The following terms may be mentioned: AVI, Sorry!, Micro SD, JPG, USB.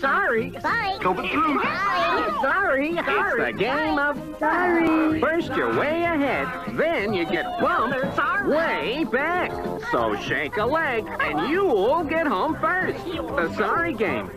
Sorry. Bye. Go through. Sorry. Sorry. It's the game of sorry. First you're way ahead, then you get bumped way back. So shake a leg, and you all get home first. The sorry game.